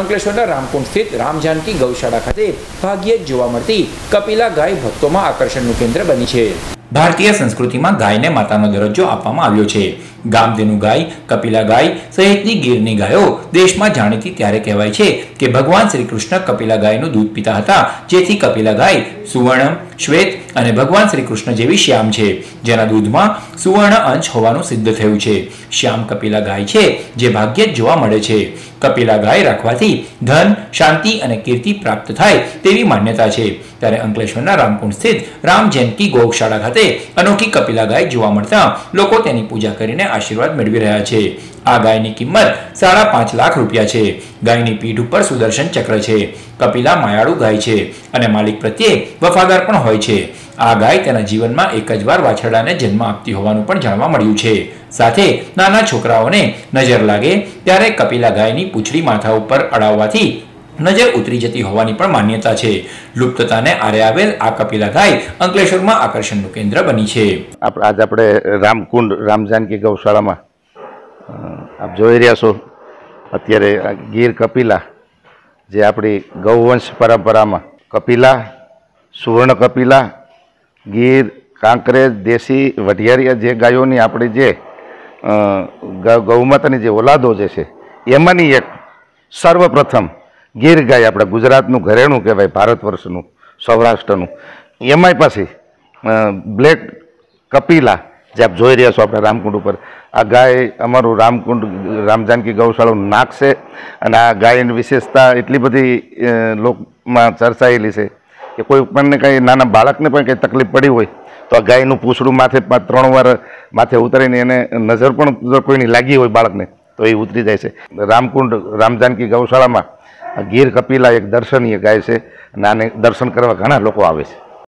અંકલેશ્વરના રામકુંડ સ્થિત રામજાનકી ગૌશાળા ખાતે ભાગ્યે જ જોવા મળતી કપિલા ગાય ભક્તોમાં આકર્ષણનું કેન્દ્ર બની છે। ભારતીય સંસ્કૃતિમાં ગાયને માતાનો દરજ્જો આપવામાં આવ્યો છે। ગામદેનું ગાય, કપિલા ગાય સહિતની ગીરની ગાયો દેશમાં જાણીતી ત્યારે કહેવાય છે કે ભગવાન શ્રી કૃષ્ણ કપિલા ગાયનું દૂધ પીતા હતા, જેથી કપિલા ગાય સુવર્ણ, શ્વેત અને ભગવાન શ્રી કૃષ્ણ જેવી શ્યામ છે, જેના દૂધમાં સુવર્ણ અંશ હોવાનું સિદ્ધ થયું છે। શ્યામ કપિલા ગાય છે જે ભાગ્યે જ જોવા મળે છે। કપિલા ગાય રાખવાથી ધન, શાંતિ અને કીર્તિ પ્રાપ્ત થાય તેવી માન્યતા છે। ત્યારે અંકલેશ્વરના રામકુંડ સ્થિત રામજાનકી ગૌશાળા ખાતે અનોખી કપિલા ગાય જોવા મળતા લોકો તેની પૂજા કરીને આશીર્વાદ મેળવી રહ્યા છે। आ गाय की किंमत 5.5 लाख रूपया है। गाय की पीठ पर सुदर्शन चक्र है। कपिला मायाळू गाय है, मालिक प्रत्ये वफादार पण होय छे। आ गाय तेना जीवन में एक ज वार वाछरडा ने जन्म आपती होवानुं पण जाणवा मळ्युं छे। साथे नाना छोकराओने नजर लागे त्यारे कपिला गाय की पूंछडी माथा पर अडाववाथी नजर उतरी जती होवानी पण मान्यता है। लुप्तता ने आरे आवेल आ कपिला गाय अंकलेश्वर में आकर्षण केन्द्र बनी है। आज आप रामकुंड रामजानकी गौशाला में आप जोई रह्या छो। अत्यारे गीर कपिला जे आपणी गौवंश परंपरा में कपिला, सुवर्ण कपिला, गीर, कांकरेज, देशी, वढियारिया जे गायोनी आपणी जे गौमातानी जे ओलादो जे छे एमांनी एक सर्वप्रथम गीर गाय आपणे गुजरातनुं घरेणुं कहेवाय, भारतवर्षनुं, सौराष्ट्रनुं। एमांय पाछी ब्लेक कपिला जे आप जोई रह्या छो आपणे रामकुंड पर। आ गाय अमरु रामकुंड रामजानकी गौशाला नाक से। आ गायनी विशेषता एटली बधी लोकमां चर्चायेली छे कि कोई पण कई नाना बाळकने पण कई तकलीफ पड़ी होय तो आ गायनुं पूंछडुं माथे 3 વાર माथे उतरीने एने नजर पण कोईनी लागी होय बाळकने तो ए उतरी जाय छे। रामकुंड रामजानकी गौशालामां गीर कपिला एक दर्शनीय गाय छे, दर्शन करवा घणा लोको आवे छे।